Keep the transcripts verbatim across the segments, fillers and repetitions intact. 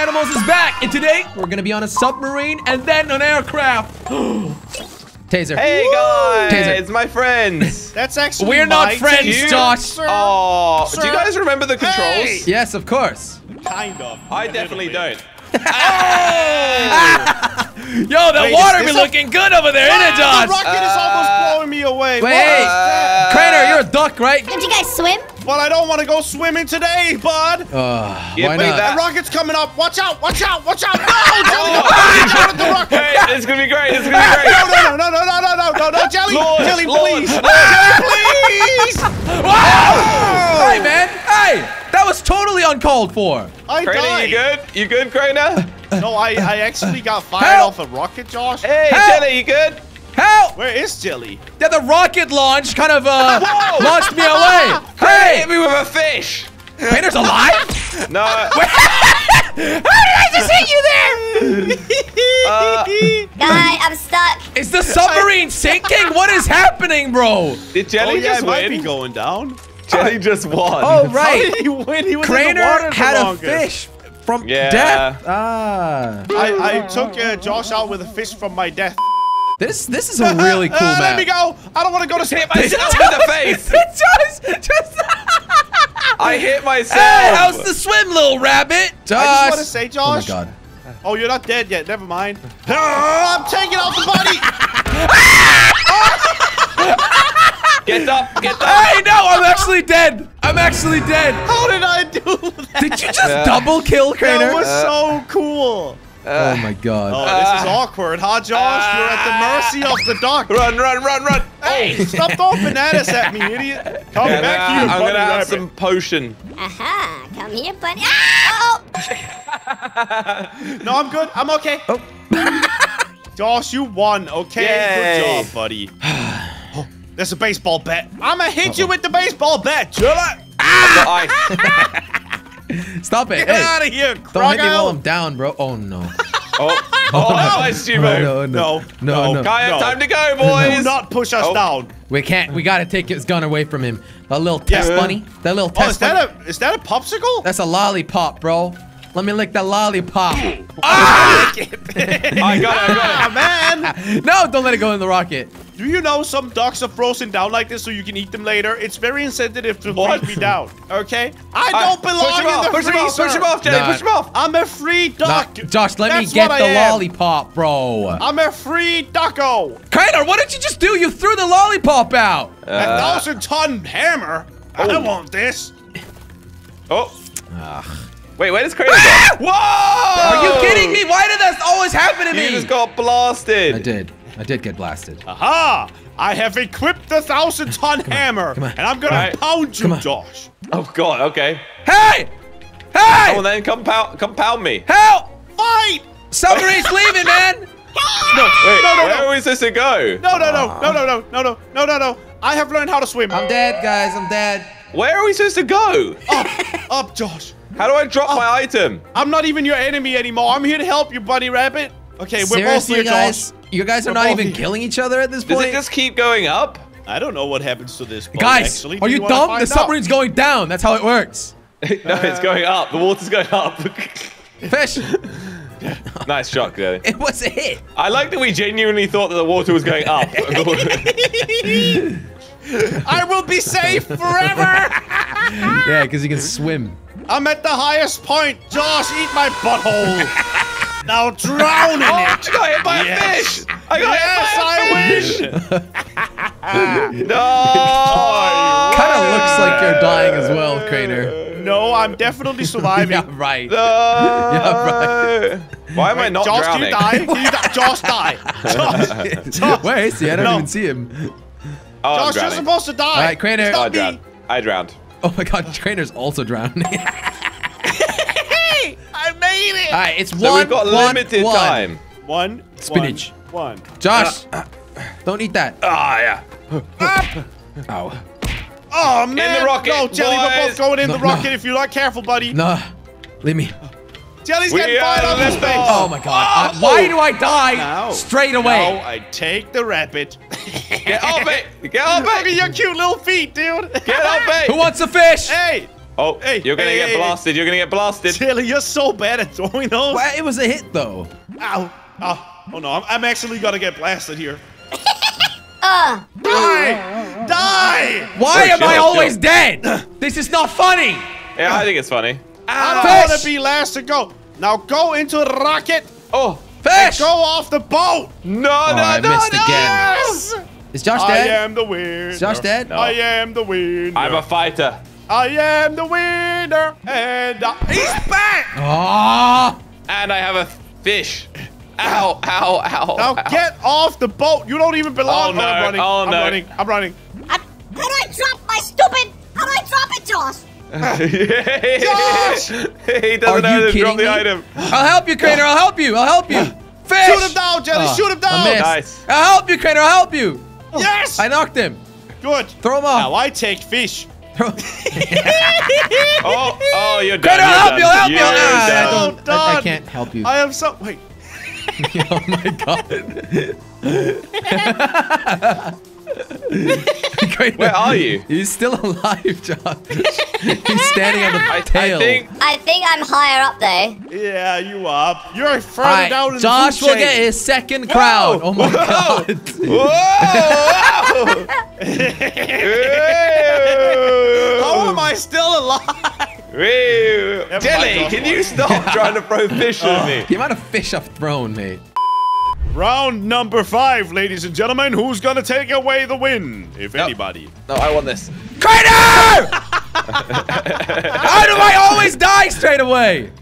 Animals is back, and today we're gonna be on a submarine and then an aircraft. Taser. Hey Woo! guys, Taser. It's my friends. That's actually we're not friends, team. Josh. Sir, oh, sir. Do you guys remember the controls? Hey. Yes, of course. Kind of. I definitely don't. Oh! Yo, the wait, water be looking a... good over there, wow, isn't it, Josh? The rocket uh, is almost blowing me away. Wait, uh, Crainer, you're a duck, right? Don't you guys swim? Well, I don't want to go swimming today, bud. Uh, yeah, why wait, not? That rocket's coming up. Watch out, watch out, watch out. No, Jelly, watch out at the rocket. Hey, it's going to be great, it's going to be great. No, no, no, no, no, no, no, no, Jelly, Lord, Jelly, Lord, please. Lord. Jelly, please. Wow. Hey, man, hey, that was totally uncalled for. I Crainer, died. you good? You good, Crainer? No, I, I actually got fired Help. off a rocket, Josh. Hey, Help. Jelly, you good? Help! Where is Jelly? Yeah, the rocket launch kind of uh, launched me away. Hey! Hit me with a fish. Painter's alive? No. How did I just hit you there? uh, Guy, I'm stuck. Is the submarine sinking? What is happening, bro? Did Jelly oh, yeah, just win? Might be going down. Jelly just won. Oh, right. How did he win? He was Crainer in the water had a longer. fish. From yeah. death. Ah. I, I took uh, Josh out with a fish from my death. This this is a really cool uh, map. Let me go. I don't want to go to hit myself in the face. Josh, just I hit myself. Hey, how's the swim, little rabbit? Josh. I just want to say, Josh. Oh my god. Oh, you're not dead yet. Never mind. I'm taking out the body. Get up. Get up. Hey, no, I'm actually dead. I'm actually dead. How did I do that? Did you just uh, double kill, Crainer? That was uh, so cool. Uh, oh, my God. Oh, uh, this is awkward, huh, Josh? Uh, You're at the mercy of the duck. Run, run, run, run. Hey, stop throwing bananas at me, idiot. Come yeah, back nah, here, I'm going to have some potion. Aha. Come here, buddy. Ah! Uh-oh. No, I'm good. I'm okay. Oh. Josh, you won, okay? Yay. Good job, buddy. There's a baseball bat. I'm going to hit uh-oh. you with the baseball bat. Chill out. Stop it. Get hey. out of here, Crocodile. Don't hit me while I'm down, bro. Oh, no. Oh, oh, oh no. Nice, oh, no, no, no, no, no. Kaya, no. time to go, boys. Do not push us oh. down. We can't. We got to take his gun away from him. That little yeah. test bunny. That little test oh, is that bunny. A, is that a popsicle? That's a lollipop, bro. Let me lick that lollipop. Ah! I got it, I got it. Ah, man. No, don't let it go in the rocket. Do you know some ducks are frozen down like this so you can eat them later? It's very insensitive to freeze me down, okay? I don't belong in the freezer. Push him off, Jelly. Nah. Push him off. I'm a free duck. Nah. Josh, let That's me get the am. lollipop, bro. I'm a free ducko. Crainer, what did you just do? You threw the lollipop out. Uh. A thousand-ton hammer? Oh. I don't want this. Oh. Ugh. Wait, where does Crainer ah! go? Whoa! Are you kidding me? Why did that always happen to you me? You just got blasted. I did. I did get blasted. Aha! I have equipped the thousand-ton hammer, on, and I'm gonna right. pound you, Josh. Oh God! Okay. Hey! Hey! Oh, then compound, compound me. Help! Fight! Submarine's leaving, man. No, wait, no, no, no! Where is this to go? No, no, no, no, no, no, no, no, no, no, no! I have learned how to swim. I'm dead, guys. I'm dead. Where are we supposed to go? Up, up, Josh. How do I drop up. my item? I'm not even your enemy anymore. I'm here to help you, buddy rabbit. Okay, we're both here, guys. Josh. You guys are We're not even here. killing each other at this point? Does it just keep going up? I don't know what happens to this boat, Guys, actually. are you, you dumb? The submarine's out? going down. That's how it works. no, uh, it's going up. The water's going up. Fish. Nice shot, Jelly. It was a hit. I like that we genuinely thought that the water was going up. I will be safe forever. Yeah, because you can swim. I'm at the highest point. Josh, eat my butthole. Now drown in oh, it! I got hit by yes. a fish! I got yes, hit by a I fish! Wish! No! Oh, kind of looks like you're dying as well, Crainer. No, I'm definitely surviving. Yeah, right. No. Yeah, right. Why am Wait, I not Josh, drowning? Josh, do you die? You die? Josh, die! Josh, Josh. Where is he? I don't no. even see him. Oh, Josh, you're supposed to die! All right, Crainer. Oh, I drowned. I drowned. Oh my god, Crainer's also drowning. I made it! All right, it's so one, we've got one, limited one. time. One, spinach. One. one. Josh, uh, uh, don't eat that. Ah, oh, yeah. Ow. Oh, man. In the rocket. No, Jelly, boys. we're both going in no, the rocket no. if you're not careful, buddy. No, leave me. Jelly's we getting fired on this base. Oh, my God. Oh. Uh, why do I die no. straight away? No, I take the rabbit. Get off it. Get off it. Look at your cute little feet, dude. Get off it. Who wants a fish? Hey. Oh, hey, you're gonna hey, get hey, blasted. You're gonna get blasted. Jelly, you're so bad at throwing those. Well, it was a hit, though. Ow. Oh, oh no, I'm, I'm actually gonna get blasted here. uh. Die! Die! Why oh, am chill, I always chill. dead? This is not funny. Yeah, I think it's funny. Ow. I don't wanna be last to go. Now go into the rocket. Oh, fish! Go off the boat. No, oh, no, I no, missed no, again. Yes! Is Josh dead? I am the winner. Is Josh dead? No. I am the winner. I'm a fighter. I am the winner, and I he's back! Oh. And I have a fish. Ow, ow, ow, Now ow. get off the boat. You don't even belong. Oh, no. I'm running. Oh, no. I'm running. I'm running. I, how do I drop my stupid? How do I drop it, Josh? Josh! He doesn't know how to drop me? the item. I'll help you, Crainer. I'll help you. I'll help you. Fish! Shoot him down, Jelly. Oh, Shoot him down. I nice. I'll help you, Crainer. I'll help you. Yes! I knocked him. Good. Throw him off. Now I take fish. oh, oh, you're done. Help you, help you. I don't. I, I can't help you. I am so. Wait. Oh my god. Crainer, where are you? He's still alive, Josh. He's standing on the tail. I think, I think I'm higher up though. Yeah, you are. You're further right, down in Josh the Josh will chain. get his second crown. Oh my Whoa. god. Whoa! How am I still alive? Jelly, can you stop trying to throw fish at oh. me? The amount of fish I've thrown, mate. Round number five, ladies and gentlemen. Who's gonna take away the win, if nope. anybody? No, I want this. Crainer! How do I always die straight away?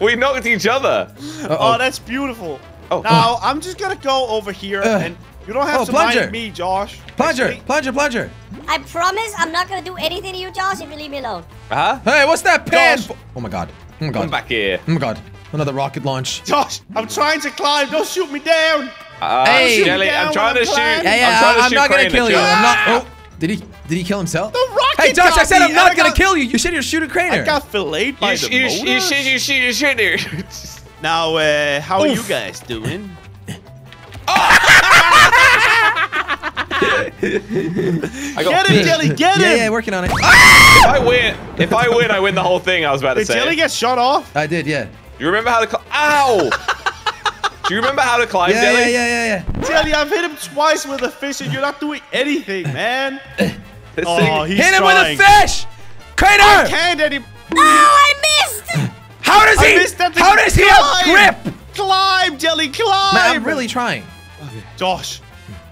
We knocked each other. Uh-oh. Oh, that's beautiful. Oh. Now, oh. I'm just gonna go over here, uh. and you don't have oh, to plunger. mind me, Josh. Plunger, Actually, plunger, plunger. I promise I'm not gonna do anything to you, Josh, if you leave me alone. Uh-huh. Hey, what's that pan? Oh my god. Oh my god. Come back here. Oh my god. Another rocket launch. Josh, I'm trying to climb. Don't shoot me down. Uh, hey, Jelly, I'm trying to shoot. Yeah, I'm not going to kill you. I'm not. Oh, did he Did he kill himself? The rocket Hey, Josh, I said I'm not going to kill you. You should have shot Crainer. I got filleted by the motor. You should, you should, you should, you should. Now, uh, how are you guys doing? I got get it, Jelly, get yeah, it! Yeah, yeah, working on it. If I win, if I win, I win the whole thing, I was about to did say. Did Jelly get shot off? I did, yeah. You remember how to climb? Ow! Do you remember how to climb, yeah, Jelly? Yeah, yeah, yeah, yeah. Jelly, I've hit him twice with a fish and you're not doing anything, man. This oh, thing. He's hit him trying. with a fish! Crainer! I can't anymore. No, I missed! How does he? Missed how does he have grip? Climb, Jelly, climb! Man, I'm really trying. Josh,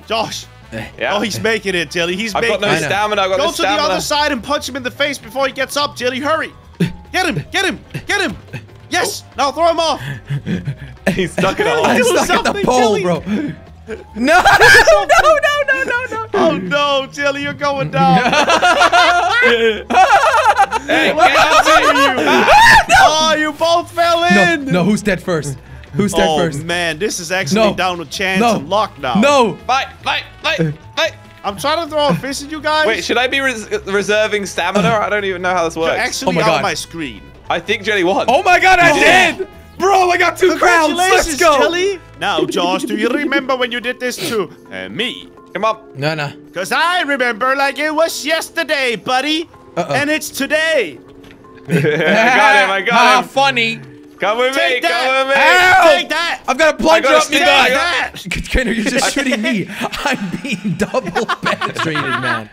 Josh. Yeah. Oh, he's making it, Jelly. He's I've making got no it. stamina. I've got Go no to stamina. the other side and punch him in the face before he gets up, Jelly. Hurry! Get him! Get him! Get him! Yes! Oh. Now throw him off! He's stuck in a hole. He's stuck at the pole, Jelly. bro. No! No, no, no, no, no. Oh, no, Jelly, you're going down. Hey, what happened to you? No. Oh, you both fell in. No, no who's dead first? Who's dead oh, first? Oh, man, this is actually no. down to chance no. and luck now. No! Fight, fight, fight, fight. I'm trying to throw a fish at you guys. Wait, should I be res reserving stamina? I don't even know how this works. You're actually oh my out God. my screen. I think Jelly won. Oh my god, I oh. did! Bro, I got two crowns! Let's go! Jelly. Now, Josh, do you remember when you did this to uh, me? Come on. No, no. Because I remember like it was yesterday, buddy. Uh-oh. And it's today. I got him, I got him. Ah, funny. Come with Take me, that. come with me. Ow. Take that. I've got a plunger up me guy. Crainer, you're just shooting me. I'm being double penetrated, man.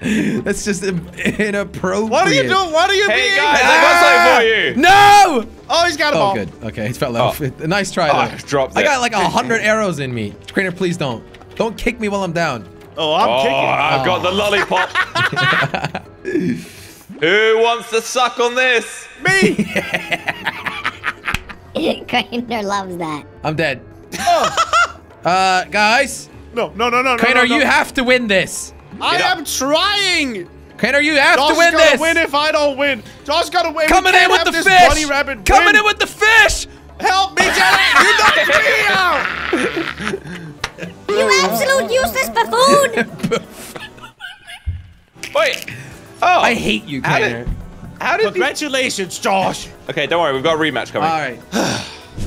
That's just inappropriate. What are you doing? What are you hey, being? Hey, guys, ah. I got something for you. No. Oh, he's got a ball. Oh, good. Okay, he's fell off. Oh. Nice try, though. Oh, dropped I got like a hundred arrows in me. Crainer, please don't. Don't kick me while I'm down. Oh, I'm oh, kicking. I've oh. got the lollipop. Who wants to suck on this? Me. Crainer loves that. I'm dead. Oh. uh, guys. No, no, no, no, Crainer, no, no, no. you have to win this. I Get am up. trying. Crainer, you have Josh to win this. Josh win if I don't win. Josh gotta win. Coming in with the fish. Coming win. in with the fish. Help me, Jelly. You knocked me out. You absolute useless buffoon. Wait. Oh. I hate you, Crainer. How did Congratulations, you... Josh. Okay, don't worry. We've got a rematch coming. All right.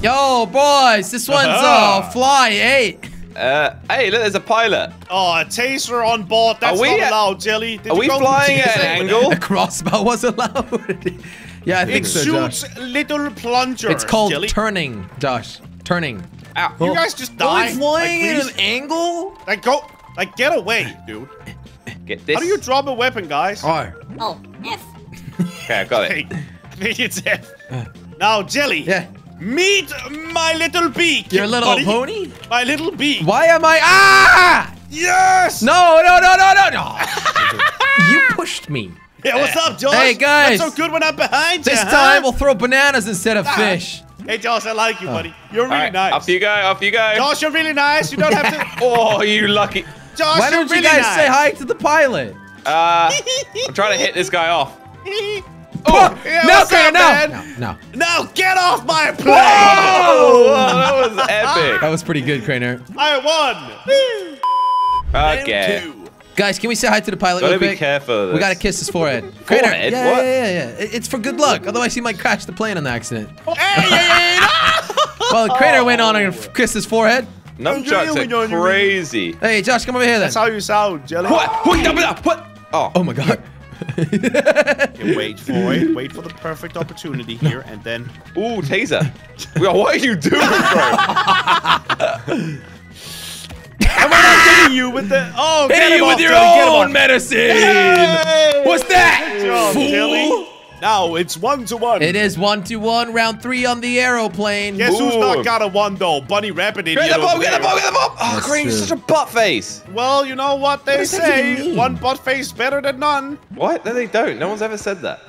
Yo, boys. This one's uh, fly eight. Uh, hey, look, there's a pilot. Oh, a taser on board. That's not allowed, Jelly. Did are we flying at an angle? A crossbow was allowed. Yeah, I think it so, It shoots Josh. Little plunger. It's called Jelly. turning, Josh. Turning. Ow. You guys just die. We're flying like, at an angle? Like, go. Like, get away, dude. Get this. How do you drop a weapon, guys? R. Oh, F. Okay, I got it. I think it's F. Now, Jelly. Yeah. Meet my little beak. Your little buddy. pony? My little beak. Why am I? Ah! Yes! No, no, no, no, no, no. You pushed me. Yeah, what's up, Josh? Hey, guys. That's so good when I'm behind you. This time huh? we'll throw bananas instead of ah. fish. Hey, Josh, I like you, oh. buddy. You're really right, nice. Off you go, off you go. Josh, you're really nice. You don't have to. Oh, you lucky. Josh, Why don't you're really you guys nice. say hi to the pilot? Uh, I'm trying to hit this guy off. Oh, yeah, no, Crainer, no. no, no, no, get off my plane! Whoa! That was epic. That was pretty good, Crainer. I won. Okay. Guys, can we say hi to the pilot real quick? Gotta be careful of this. We gotta kiss his forehead. Crainer, forehead? Yeah, what? yeah, yeah, yeah. It's for good luck. Otherwise, he might crash the plane on the accident. Hey, hey, hey, no! Well, Crainer went on and kissed his forehead. Nunchucks are crazy. Hey, Josh, come over here then. That's how you sound, Jelly. What? What? Oh, oh my God. Okay, wait for it. Wait for the perfect opportunity here, and then. Ooh, taser! What are you doing, bro? Am I not hitting you with the? Oh, hit get you with off, your Jelly. own medicine! Yay! What's that, job, fool? Jelly. Now it's one to one. It is one to one. Round three on the aeroplane. Guess Ooh. who's not got a one though? Bunny Rabbit idiot. Get the bomb! Get the bomb! Get the bomb! Oh, Crainer's such a butt face. Well, you know what they what say: one butt face better than none. What? No, they don't. No one's ever said that.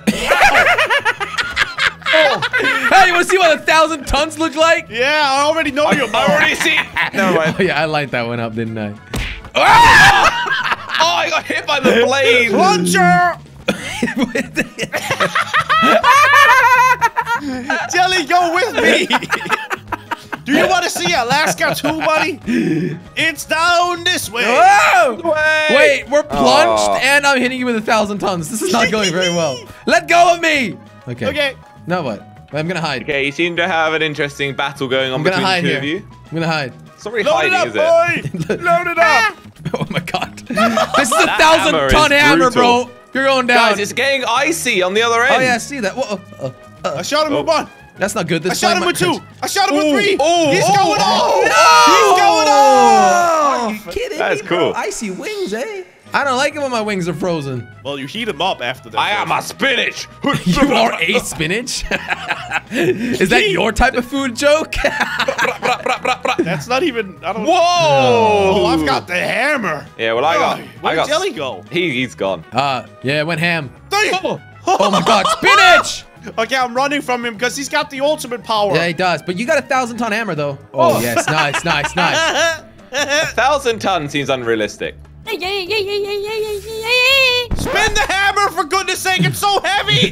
Oh. Hey, you want to see what a thousand tons look like? Yeah, I already know you. I already see. Never mind. Oh, yeah, I lined that one up, didn't I? Oh, I got hit by the blade. Plunger. Jelly, go with me. Do you want to see Alaska too, buddy? It's down this way. Whoa! Wait, we're plunged, oh. and I'm hitting you with a thousand tons. This is not going very well. Let go of me. Okay. Okay. Now what? I'm gonna hide. Okay, you seem to have an interesting battle going on between the two here. of you. I'm gonna hide. It's not really Load hiding, it up, is it? Boy. Load it up. Oh my God. This is a that thousand hammer ton hammer, brutal. bro. You're going down. Guys, it's getting icy on the other end. Oh, yeah, I see that. Whoa, uh, uh, I shot him oh. with one. That's not good. This I shot him with two. I shot him Ooh. with three. Oh, He's oh, going oh, off. No. He's going off. Are you kidding That's me, cool. Bro? Icy wings, eh? I don't like it when my wings are frozen. Well, you heat them up after that. I am a spinach. You are a spinach? Is that your type of food joke? That's not even. I don't, Whoa! No. Oh, I've got the hammer. Yeah, well, I got. Oh, where I got, did Jelly go? He, he's gone. Uh, yeah, it went ham. Oh, oh my God, spinach! Okay, I'm running from him because he's got the ultimate power. Yeah, he does. But you got a thousand ton hammer though. Oh, oh. yes, nice, nice, nice. A thousand ton seems unrealistic. Spin the hammer, for goodness sake, it's so heavy!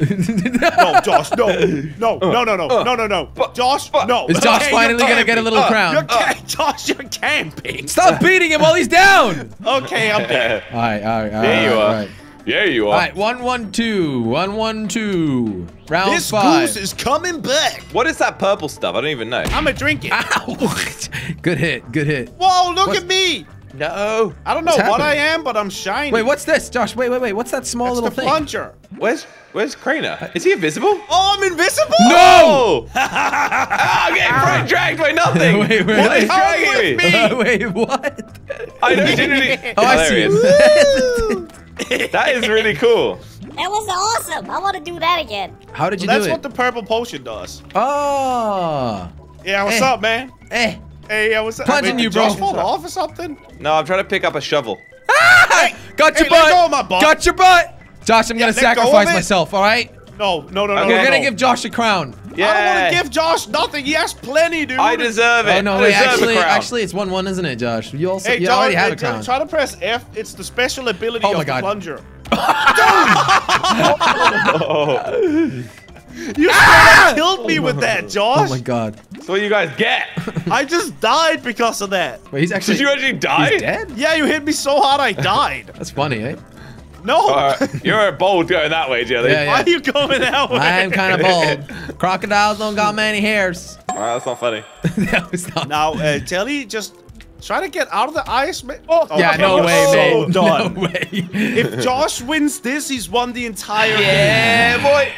No, Josh, no. No, no, no, no, no, no, no. Josh, no. Is Josh okay, finally gonna get a little uh, crown? You're uh. Josh, you're camping. Stop beating him while he's down! Okay, I'm there. All right, all right, all right. There you are. Right. Yeah, you are. All right, one, one, two, one, one, two. Round this five. This goose is coming back. What is that purple stuff? I don't even know. I'm gonna drink it. Ow. Good hit, good hit. Whoa, look what's at me! No. I don't know what's what happening? I am, but I'm shining. Wait, what's this? Josh, wait, wait, wait. What's that small That's little the thing? plunger. Where's where's Crainer? Is he invisible? Oh, I'm invisible? No! Oh, I'm getting dragged by nothing. Wait, wait, what is dragging me? Uh, wait, what? I know, generally. Oh, I see. That is really cool. That was awesome. I want to do that again. How did you well, do that's it? That's what the purple potion does. Oh. Yeah, what's eh. up, man? Eh. Hey, I was plunging you, bro. Did Josh fall off or something? No, I'm trying to pick up a shovel. Ah! Got your hey, butt. Go my butt. Got your butt. Josh, I'm yeah, gonna sacrifice go myself. All right? No, no, no, okay. no. We're gonna no. give Josh a crown. Yeah. I don't want to give Josh nothing. He has plenty, dude. I deserve it. Oh no, I wait, actually, actually, it's one-one, isn't it, Josh? You also, hey, you Josh, already have hey, a crown. Try to press F. It's the special ability oh, of my God. the plunger. Dude! oh. You ah! killed me oh, with that, Josh. Oh my God. That's what you guys get. I just died because of that. Wait, he's actually. Did you actually die? He's dead? Yeah, you hit me so hard I died. That's funny, eh? No. Right. You're a bold going that way, Jelly. Yeah, yeah. Why are you going that way? I am kind of bold. Crocodiles don't got many hairs. All right, that's not funny. That was not. Now, uh, Jelly just Try to get out of the ice. Oh, yeah, okay. No way, so man. Done. No way. If Josh wins this, he's won the entire game. Yeah, boy.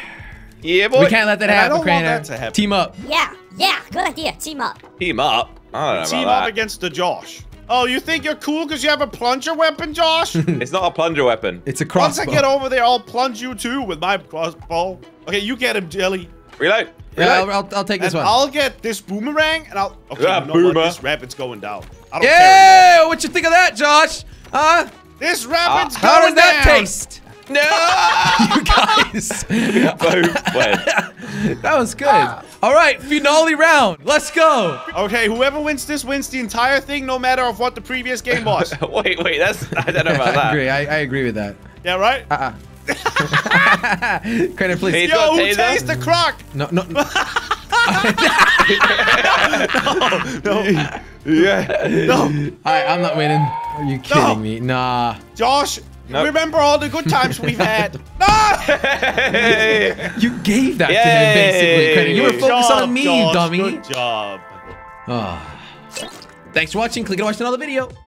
Yeah, boy. We can't let that happen, Crainer. Team up. Yeah, yeah. Good idea. Team up. Team up. I don't know Team about that. Up against the Josh. Oh, you think you're cool because you have a plunger weapon, Josh? It's not a plunger weapon. It's a crossbow. Once I get over there, I'll plunge you too with my crossbow. Okay, you get him, Jelly. Reload. Yeah, I'll, I'll, I'll take this and one. I'll get this boomerang, and I'll... Okay, yeah, you know boomer. What? This rapid's going down. I don't yeah, care what you think of that, Josh? Huh? This rapid's uh, going down. How does that down. taste? No! You guys. That was good. Ah. All right, finale round. Let's go. Okay, whoever wins this wins the entire thing, no matter of what the previous game was. wait, wait, that's... I don't know about I that. Agree. I agree. I agree with that. Yeah, right? Uh-uh. Credit, please. Yo, who taste tastes the croc? No, no. No. No. Yeah. No. I, I'm not winning. Are you kidding no. me? Nah. Josh, nope. Remember all the good times we've had. No. You gave that Yay. to him, basically. Credit. You were focused job, on me, Josh, dummy. Good job. Oh. Thanks for watching. Click and watch another video.